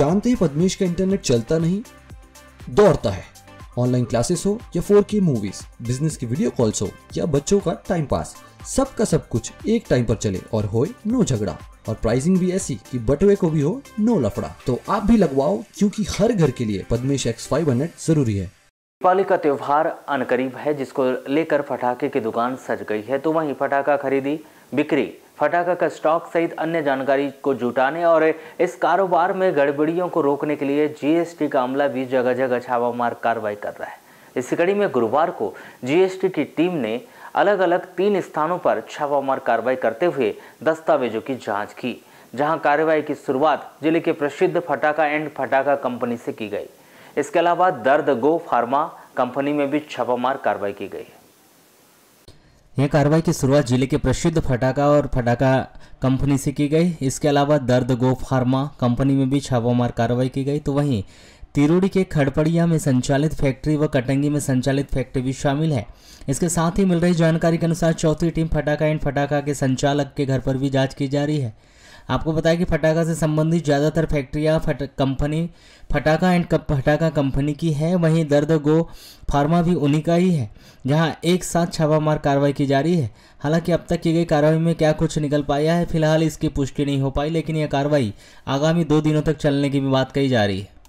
जानते ही पद्मेश का इंटरनेट चलता नहीं, दौड़ता है। ऑनलाइन क्लासेस हो या 4K मूवीज, बिजनेस की वीडियो कॉल्स हो या बच्चों का टाइम पास, सबका सब कुछ एक टाइम पर चले और हो नो झगड़ा। और प्राइसिंग भी ऐसी कि बटवे को भी हो नो लफड़ा। तो आप भी लगवाओ क्योंकि हर घर के लिए पद्मेश X500 जरूरी है। दीपाली का त्योहार अनकरीब है, जिसको लेकर फटाखे की दुकान सज गई है। तो वहीं फटाखा खरीदी, बिक्री, फटाखा का स्टॉक सहित अन्य जानकारी को जुटाने और इस कारोबार में गड़बड़ियों को रोकने के लिए GST का अमला भी जगह जगह छापामार कार्रवाई कर रहा है। इसी कड़ी में गुरुवार को GST की टीम ने अलग अलग 3 स्थानों पर छापामार कार्रवाई करते हुए दस्तावेजों की जाँच की, जहाँ कार्रवाई की शुरुआत जिले के प्रसिद्ध फटाखा एंड फटाखा कंपनी से की गई। इसके अलावा दर्द गो फार्मा कंपनी में भी छापामार कार्रवाई की गई है। यह कार्रवाई की शुरुआत जिले के प्रसिद्ध फटाखा और फटाखा कंपनी से की गई। इसके अलावा दर्द गो फार्मा कंपनी में भी छापामार कार्रवाई की गई। तो वहीं तिरूड़ी के खड़पड़िया में संचालित फैक्ट्री व कटंगी में संचालित फैक्ट्री भी शामिल है। इसके साथ ही मिल रही जानकारी के अनुसार चौथी टीम फटाखा एंड फटाखा के संचालक के घर पर भी जाँच की जा रही है। आपको बताया कि फटाखा से संबंधित ज़्यादातर फैक्ट्रियां कंपनी फटाखा एंड फटाखा कंपनी की है। वहीं दर्द गो फार्मा भी उन्हीं का ही है, जहां एक साथ छापामार कार्रवाई की जा रही है। हालांकि अब तक की गई कार्रवाई में क्या कुछ निकल पाया है, फिलहाल इसकी पुष्टि नहीं हो पाई, लेकिन यह कार्रवाई आगामी 2 दिनों तक चलने की भी बात कही जा रही है।